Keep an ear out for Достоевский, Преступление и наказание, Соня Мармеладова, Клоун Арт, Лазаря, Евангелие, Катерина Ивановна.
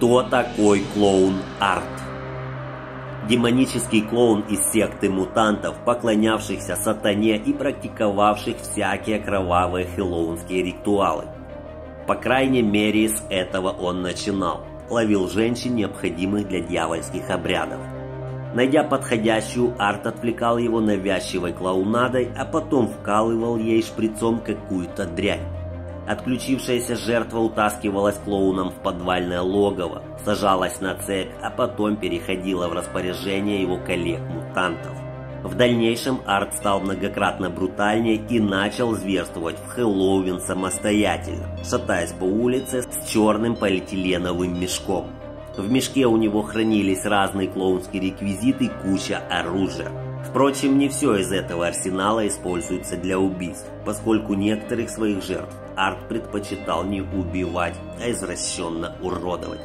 Кто такой Клоун Арт? Демонический клоун из секты мутантов, поклонявшихся сатане и практиковавших всякие кровавые хэллоуинские ритуалы. По крайней мере, с этого он начинал. Ловил женщин, необходимых для дьявольских обрядов. Найдя подходящую, Арт отвлекал его навязчивой клоунадой, а потом вкалывал ей шприцом какую-то дрянь. Отключившаяся жертва утаскивалась клоуном в подвальное логово, сажалась на цепь, а потом переходила в распоряжение его коллег-мутантов. В дальнейшем Арт стал многократно брутальнее и начал зверствовать в Хэллоуин самостоятельно, шатаясь по улице с черным полиэтиленовым мешком. В мешке у него хранились разные клоунские реквизиты и куча оружия. Впрочем, не все из этого арсенала используется для убийств, поскольку некоторых своих жертв Арт предпочитал не убивать, а извращенно уродовать.